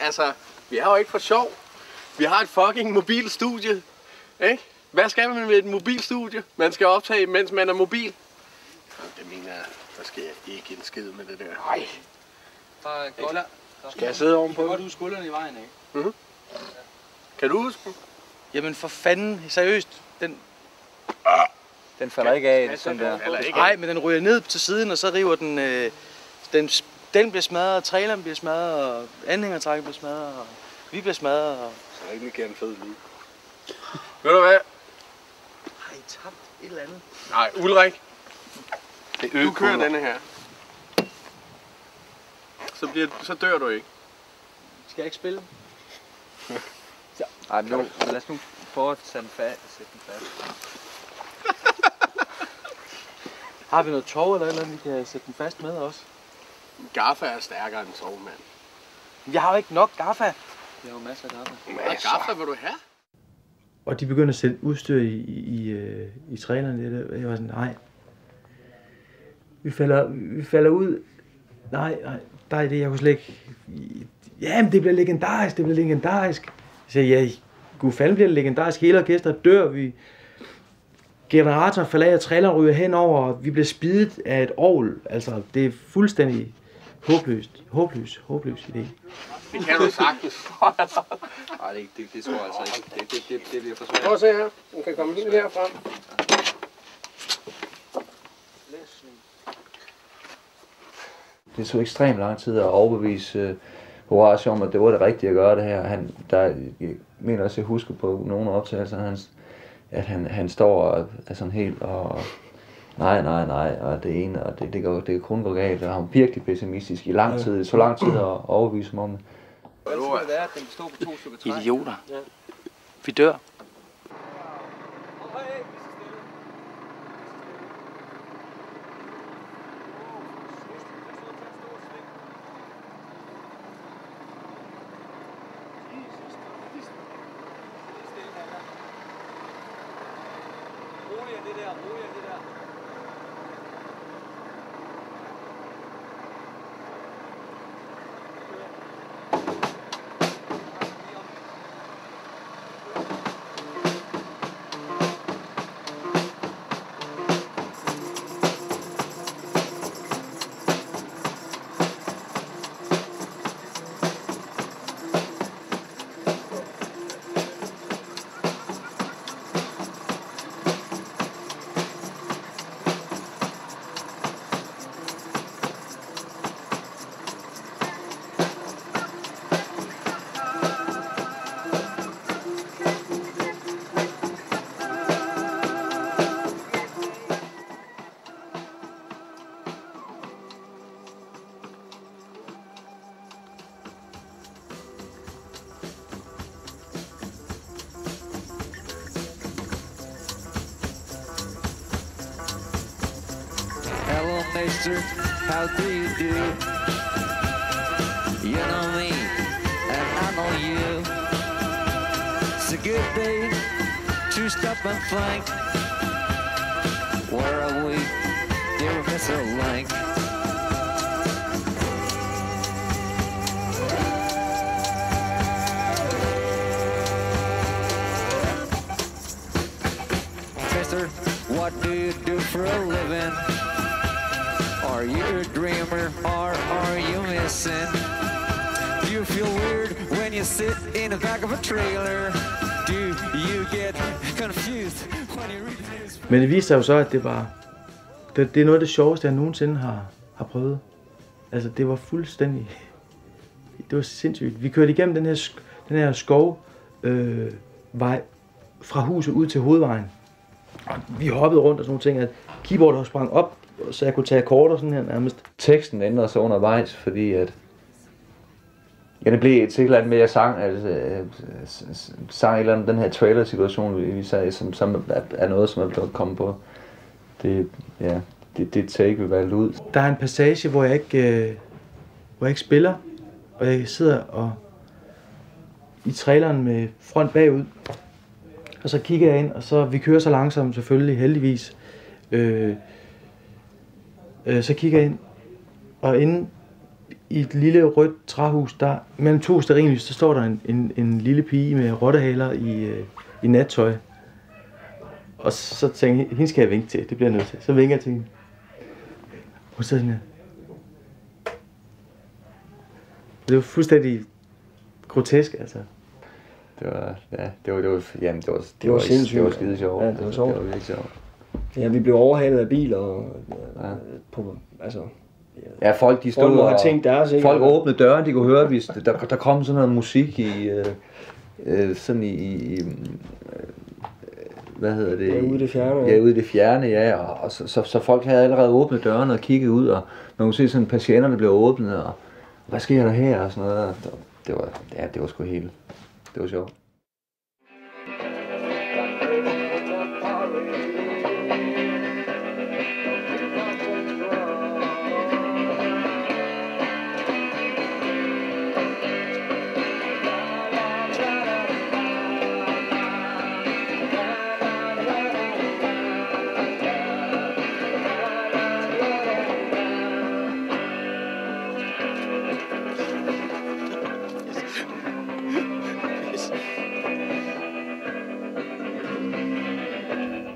Altså, vi er jo ikke for sjov. Vi har et fucking mobilstudie, ikke? Hvad skal man med et mobilstudie? Man skal optage, mens man er mobil. Det mener jeg, der sker ikke en skid med det der. Nej. Skal jeg sidde ovenpå? Jeg kan godt huske skuldrene i vejen, ikke? Mm-hmm. Ja. Kan du huske den? Jamen for fanden, seriøst. Den falder ikke af, sådan der. Nej, men den ryger ned til siden, og så river den... Den bliver smadret, traileren bliver smadret, og anhængertrækken bliver smadret, og vi bliver smadret, og... Så er ikke en fed lyd. Ved du hvad? Har I tabt et eller andet? Nej, Ulrik. Du kører denne her. Så dør du ikke. Skal jeg ikke spille? Nej, men lad os nu prøve at sætte den fast. Har vi noget tov eller et eller andet, vi kan sætte den fast med også? Gaffa er stærkere end tov, mand. Jeg har jo ikke nok Gaffa. Jeg har jo masser af Gaffa. Masser. Gaffa vil du have? Og de begyndte at sætte udstyr i trailerne. Jeg var sådan, nej. Vi falder ud. Nej, der er det, jeg kunne slet ikke... Jamen, det bliver legendarisk, det bliver legendarisk. Jeg sagde, ja, gud fanden bliver det legendarisk. Hele orkestret dør, vi... Generator falder af, traileren ryger henover, og vi bliver spidet af et orgel. Altså, det er fuldstændig håbløst idé. Det kan du sagtens. Nej, det tror jeg altså ikke. Det bliver for svært. Prøv at se her. Du kan komme lige herfra. Det tog ekstremt lang tid at overbevise Horacio om, at det var det rigtige at gøre det her. Jeg mener også, at jeg husker på nogle optagelser af hans, at han står og er sådan helt og nej, og det ene, og det kan kun gå galt, og han er virkelig pessimistisk i lang tid, så lang tid at overbevise mig om det. Idioter. Vi dør. How do you do? You know me, and I know you. It's a good day to stop and flank. Where are we? You're missing a link. Mister, what do you do for a living? Are you a dreamer or are you missing? Do you feel weird when you sit in the back of a trailer? Do you get confused when you read this? Men det viste sig jo så, at det er noget af det sjoveste, jeg nogensinde har prøvet. Altså det var fuldstændig, det var sindssygt. Vi kørte igennem den her skovvej fra huset ud til hovedvejen. Og vi hoppede rundt og sådan nogle ting, at keyboardet sprang op, så jeg kunne tage akkorder sådan her nærmest. Teksten ændrede sig undervejs, fordi at... Ja, det blev et eller andet med, at jeg sang, et eller andet den her trailer-situation, vi sagde, som er noget, som er blevet kommet på. Det take, vi valgte ud. Der er en passage, hvor jeg ikke spiller, og jeg sidder i traileren med front bagud. Og så kigger jeg ind, og så vi kører så langsomt selvfølgelig, heldigvis. Så kigger jeg ind, og inden i et lille rødt træhus, der mellem to stearinlys, der står der en lille pige med rottehaler i nattøj. Og så tænkte jeg, hende skal jeg vinke til, det bliver jeg nødt til. Så vinker jeg til hende. Hun sidder sådan her. Det var fuldstændig grotesk, altså. Det var skide sjovt. Ja, det var sjovt. Ja, vi blev overhalet af biler og på, altså. Ja, folk de stod og tænkt deres, ikke? Folk åbnede døren, de kunne høre, hvis der kom sådan noget musik i sådan i hvad hedder det? Ja, ude i det fjerne. Ja, ude i det fjerne, ja, og så folk havde allerede åbnet døren og kigget ud, og man kunne se sådan patienterne blev åbnet og hvad sker der her og sådan noget. Det var sgu helt. Det var sjovt.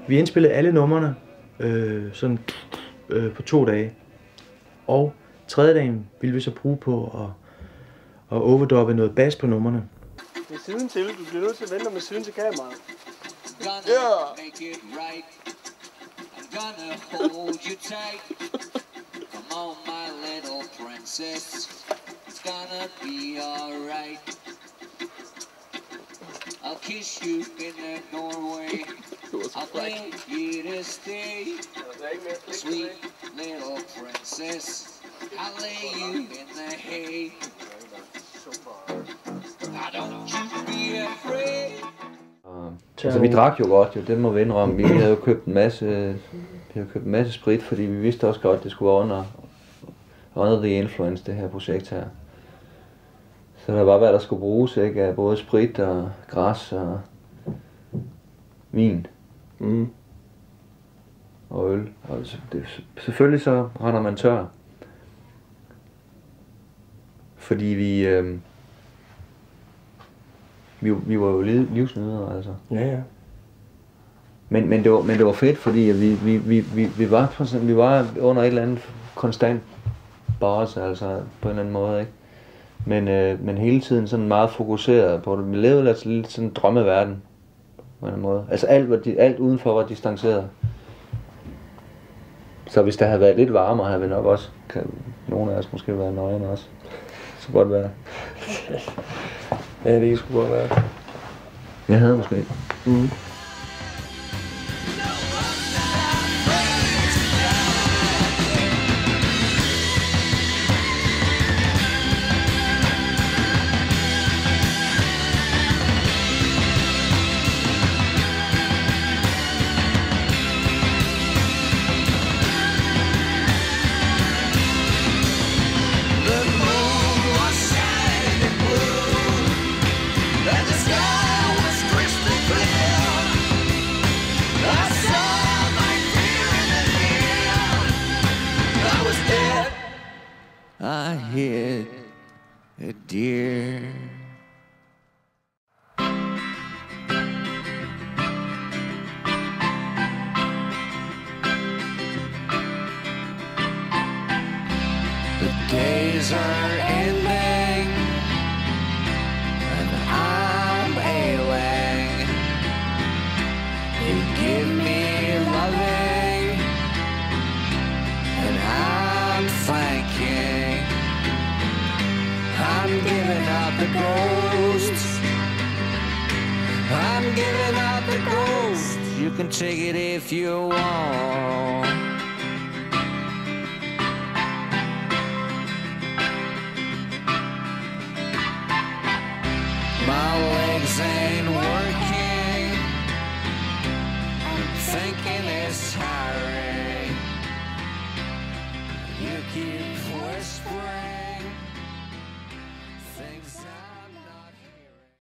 Vi indspillede alle numrene sådan, på 2 dage, og 3. dagen ville vi så bruge på at overdoppe noget bas på numrene. Det er siden til, du bliver nødt til at vente med siden til kameraet. I'll kiss you in the doorway. I'll beg you to stay, sweet little princess. I'll lay you in the hay. Now don't you be afraid. Altså, vi drak jo godt, jo. Det må vi indrømme. Vi havde jo købt en masse sprit, fordi vi vidste også godt, at det skulle være under the influence, det her projekt her. Så der var, hvad der skulle bruges, ikke? Både sprit og græs og vin og øl. Og selvfølgelig så render man tør. Fordi vi var jo livsnydere, altså. Ja. Men det var fedt, fordi vi var under et eller andet konstant bars, altså på en eller anden måde, ikke? Men hele tiden sådan meget fokuseret på det. Vi levede altså lidt sådan en drømmeverden på en måde. Altså alt udenfor var distanceret. Så hvis der havde været lidt varmere, havde vi nok også, nogle af os måske været nøgne også. Det skulle godt være. Ja, det skulle godt være. Jeg havde måske. I hit a deer. The days are ending and I'm ailing. You give me loving and I'm thanking. I'm giving up the ghost. I'm giving up the ghost. You can take it if you want. My legs ain't working. I'm thinking it's tiring. You keep whispering.